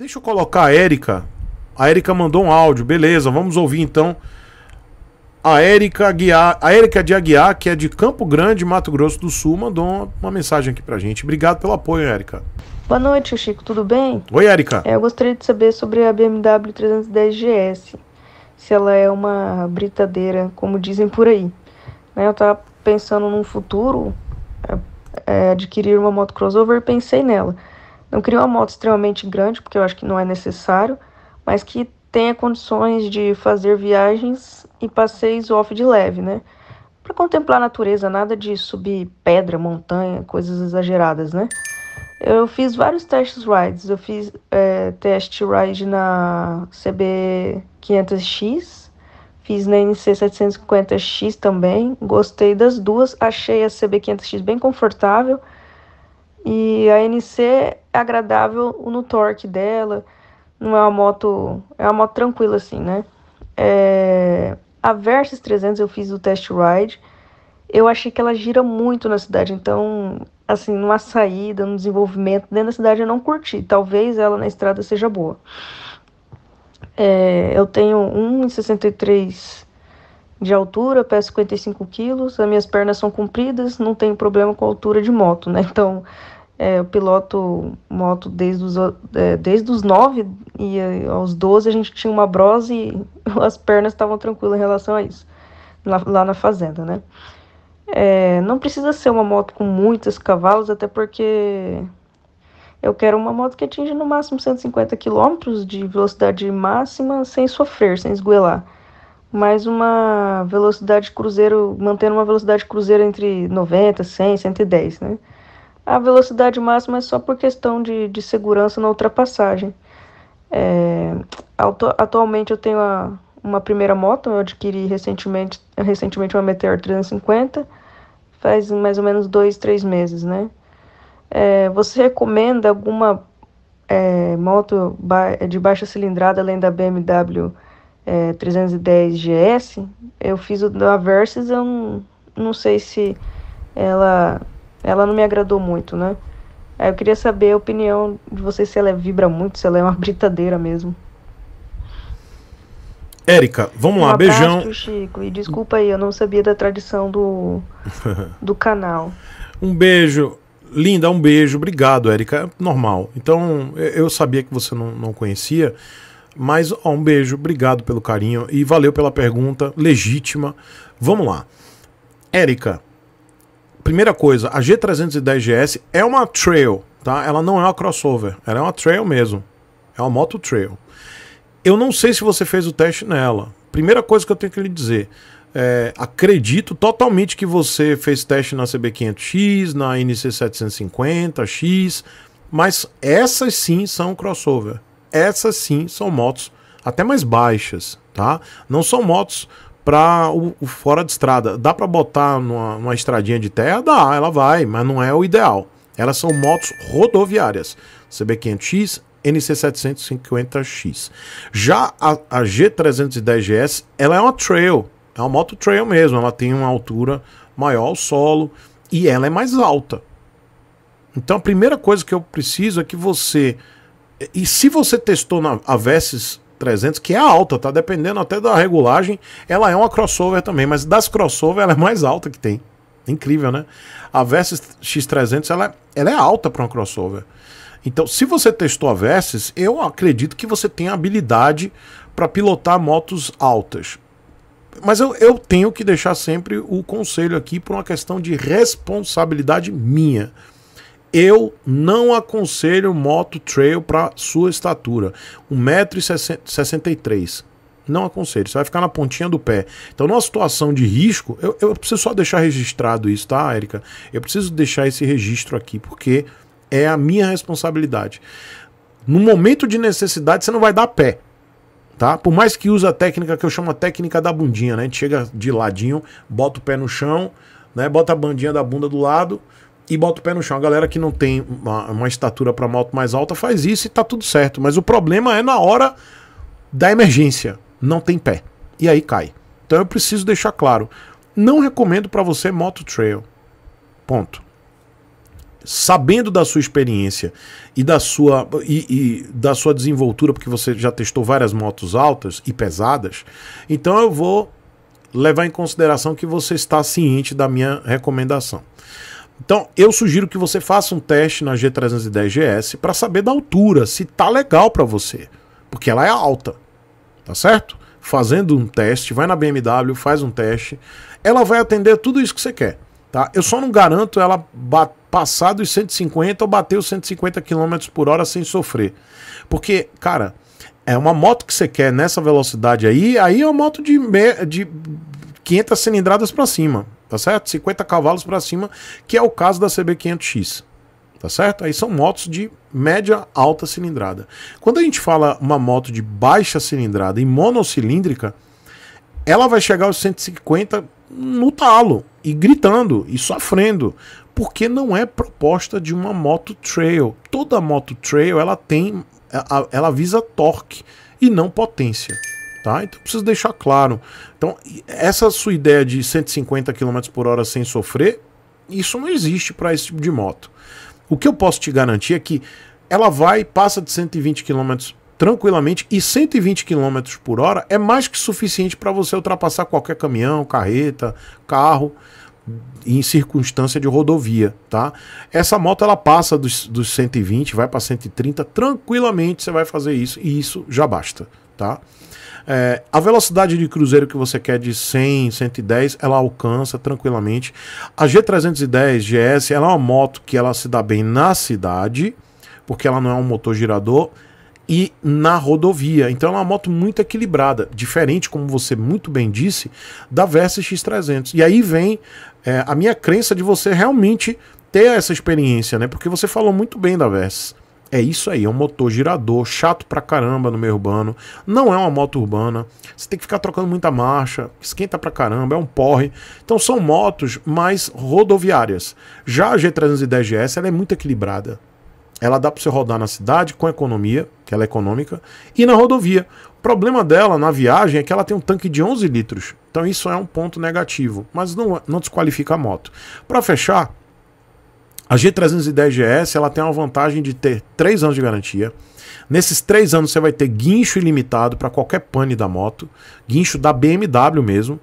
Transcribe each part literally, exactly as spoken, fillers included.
Deixa eu colocar a Erika. A Erika mandou um áudio, beleza, vamos ouvir então a Erika Aguiar, a Erika de Aguiar, que é de Campo Grande, Mato Grosso do Sul, mandou uma mensagem aqui pra gente. Obrigado pelo apoio, Erika. Boa noite, Chico, tudo bem? Oi, Erika. É, eu gostaria de saber sobre a B M W trezentos e dez G S, se ela é uma britadeira, como dizem por aí. Né, eu tava pensando num futuro, é, é, adquirir uma moto crossover, pensei nela. Não queria uma moto extremamente grande, porque eu acho que não é necessário, mas que tenha condições de fazer viagens e passeios off de leve, né? Para contemplar a natureza, nada de subir pedra, montanha, coisas exageradas, né? Eu fiz vários test rides. Eu fiz é, test ride na C B quinhentos X, fiz na N C setecentos e cinquenta X também. Gostei das duas, achei a C B quinhentos X bem confortável e a N C é agradável no torque dela. Não é uma moto, é uma moto tranquila assim, né? É, a Versys trezentos eu fiz o test ride. Eu achei que ela gira muito na cidade. Então, assim, numa saída, num desenvolvimento dentro da cidade eu não curti. Talvez ela na estrada seja boa. É, eu tenho um metro e sessenta e três de altura, peso cinquenta e cinco quilos. As minhas pernas são compridas, não tenho problema com a altura de moto, né? Então... É, eu piloto moto desde os, é, desde os nove e aos doze a gente tinha uma Bros e as pernas estavam tranquilas em relação a isso, lá, lá na fazenda, né? É, não precisa ser uma moto com muitos cavalos, até porque eu quero uma moto que atinja no máximo cento e cinquenta quilômetros de velocidade máxima sem sofrer, sem esgoelar. Mas uma velocidade cruzeiro, mantendo uma velocidade cruzeiro entre noventa, cem, cento e dez, né? A velocidade máxima é só por questão de, de segurança na ultrapassagem. É, atualmente eu tenho a, uma primeira moto, eu adquiri recentemente, recentemente uma Meteor trezentos e cinquenta, faz mais ou menos dois, três meses, né? É, você recomenda alguma é, moto de baixa cilindrada além da B M W é, trezentos e dez G S? Eu fiz o da Versys, eu não, não sei se ela... Ela não me agradou muito, né? Aí eu queria saber a opinião de vocês, se ela vibra muito, se ela é uma britadeira mesmo. Erika, vamos lá, um abraço, beijão. Chico, e desculpa aí, eu não sabia da tradição do, do canal. Um beijo, linda, um beijo, obrigado, Erika, normal. Então, eu sabia que você não, não conhecia, mas ó, um beijo, obrigado pelo carinho e valeu pela pergunta, legítima. Vamos lá. Erika, primeira coisa, a G trezentos e dez G S é uma trail, tá? Ela não é uma crossover, ela é uma trail mesmo. É uma moto trail. Eu não sei se você fez o teste nela. Primeira coisa que eu tenho que lhe dizer, é, acredito totalmente que você fez teste na C B quinhentos X, na N C setecentos e cinquenta X, mas essas sim são crossover. Essas sim são motos até mais baixas, tá? Não são motos para o, o fora de estrada. Dá para botar numa, numa estradinha de terra? Dá, ela vai, mas não é o ideal. Elas são motos rodoviárias. C B quinhentos X, N C setecentos e cinquenta X. Já a, a G trezentos e dez G S, ela é uma trail. É uma moto trail mesmo. Ela tem uma altura maior ao solo e ela é mais alta. Então a primeira coisa que eu preciso é que você... E se você testou na a Versys trezentos, que é alta, tá? Dependendo até da regulagem, ela é uma crossover também, mas das crossover ela é mais alta que tem. Incrível, né? A Versys X trezentos, ela, ela é alta para uma crossover. Então, se você testou a Versys, eu acredito que você tem habilidade para pilotar motos altas. Mas eu, eu tenho que deixar sempre o conselho aqui por uma questão de responsabilidade minha. Eu não aconselho moto trail para sua estatura. um metro e sessenta e três. Não aconselho. Você vai ficar na pontinha do pé. Então, numa situação de risco, eu, eu preciso só deixar registrado isso, tá, Erika? Eu preciso deixar esse registro aqui, porque é a minha responsabilidade. No momento de necessidade, você não vai dar pé. Tá? Por mais que use a técnica que eu chamo a técnica da bundinha, né? A gente chega de ladinho, bota o pé no chão, né? Bota a bandinha da bunda do lado e bota o pé no chão. A galera que não tem uma, uma estatura para moto mais alta faz isso e tá tudo certo. Mas o problema é na hora da emergência. Não tem pé. E aí cai. Então eu preciso deixar claro. Não recomendo para você moto trail. Ponto. sabendo da sua experiência e da sua, e, e da sua desenvoltura, porque você já testou várias motos altas e pesadas, então eu vou levar em consideração que você está ciente da minha recomendação. Então, eu sugiro que você faça um teste na G trezentos e dez G S para saber da altura, se tá legal para você, porque ela é alta, tá certo? Fazendo um teste, vai na B M W, faz um teste, ela vai atender tudo isso que você quer, tá? Eu só não garanto ela passar dos cento e cinquenta ou bater os cento e cinquenta quilômetros por hora sem sofrer, porque, cara, é uma moto que você quer nessa velocidade aí, aí é uma moto de, de quinhentas cilindradas para cima, tá certo? cinquenta cavalos para cima, que é o caso da C B quinhentos X, tá certo? Aí são motos de média alta cilindrada. Quando a gente fala uma moto de baixa cilindrada e monocilíndrica, ela vai chegar aos cento e cinquenta no talo, e gritando, e sofrendo, porque não é proposta de uma moto trail. Toda moto trail, ela tem, ela visa torque e não potência. Tá? Então preciso deixar claro. Então essa sua ideia de cento e cinquenta quilômetros por hora sem sofrer, isso não existe para esse tipo de moto. O que eu posso te garantir é que ela vai, passa de cento e vinte quilômetros tranquilamente, e cento e vinte quilômetros por hora é mais que suficiente para você ultrapassar qualquer caminhão, carreta, carro, em circunstância de rodovia, tá? Essa moto ela passa dos, dos cento e vinte, vai para cento e trinta, tranquilamente você vai fazer isso, e isso já basta, tá? É, a velocidade de cruzeiro que você quer de cem, cento e dez, ela alcança tranquilamente. A G trezentos e dez G S, ela é uma moto que ela se dá bem na cidade, porque ela não é um motor girador, e na rodovia. Então ela é uma moto muito equilibrada, diferente, como você muito bem disse, da Versys X trezentos. E aí vem é, a minha crença de você realmente ter essa experiência, né? Porque você falou muito bem da Versys. É isso aí, é um motor girador, chato pra caramba no meio urbano, não é uma moto urbana, você tem que ficar trocando muita marcha, esquenta pra caramba, é um porre. Então são motos mais rodoviárias. Já a G trezentos e dez G S, ela é muito equilibrada. Ela dá pra você rodar na cidade com economia, que ela é econômica, e na rodovia. O problema dela na viagem é que ela tem um tanque de onze litros, então isso é um ponto negativo, mas não, não desqualifica a moto. Pra fechar, a G trezentos e dez G S, ela tem uma vantagem de ter três anos de garantia. Nesses três anos você vai ter guincho ilimitado para qualquer pane da moto, guincho da B M W mesmo.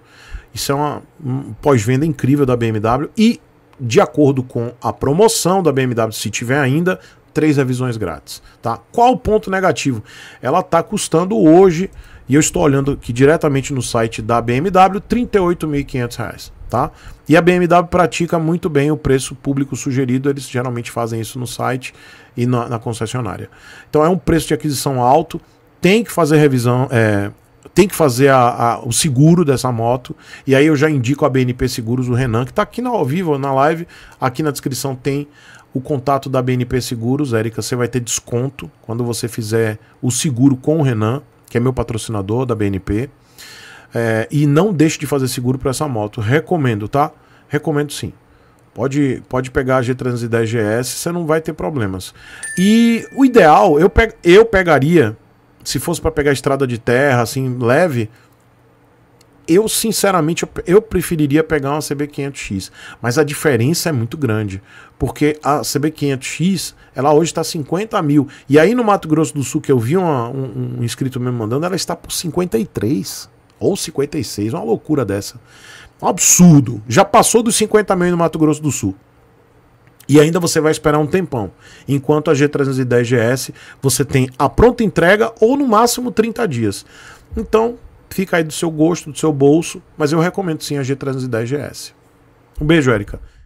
Isso é uma um pós-venda incrível da B M W, e de acordo com a promoção da B M W, se tiver ainda, três revisões grátis, tá? Qual o ponto negativo? Ela tá custando hoje, e eu estou olhando aqui diretamente no site da B M W, trinta e oito mil e quinhentos reais. Tá? E a B M W pratica muito bem o preço público sugerido, eles geralmente fazem isso no site e na, na concessionária. Então é um preço de aquisição alto, tem que fazer revisão, é, tem que fazer a, a, o seguro dessa moto, e aí eu já indico a B N P Seguros, o Renan, que está aqui na, ao vivo, na live, aqui na descrição tem o contato da B N P Seguros. Erika, você vai ter desconto quando você fizer o seguro com o Renan, que é meu patrocinador da B N P. É, e não deixe de fazer seguro para essa moto. Recomendo, tá? Recomendo sim. Pode, pode pegar a G trezentos e dez G S, você não vai ter problemas. E o ideal, eu, pe eu pegaria, se fosse para pegar estrada de terra, assim, leve, eu sinceramente, eu, eu preferiria pegar uma C B quinhentos X. Mas a diferença é muito grande, porque a C B quinhentos X, ela hoje está cinquenta mil. E aí no Mato Grosso do Sul, que eu vi uma, um, um inscrito me mandando, ela está por cinquenta e três mil. Ou cinquenta e seis, uma loucura dessa. Um absurdo. Já passou dos cinquenta mil no Mato Grosso do Sul. E ainda você vai esperar um tempão. Enquanto a G trezentos e dez G S, você tem a pronta entrega ou no máximo trinta dias. Então, fica aí do seu gosto, do seu bolso. Mas eu recomendo sim a G trezentos e dez G S. Um beijo, Erika.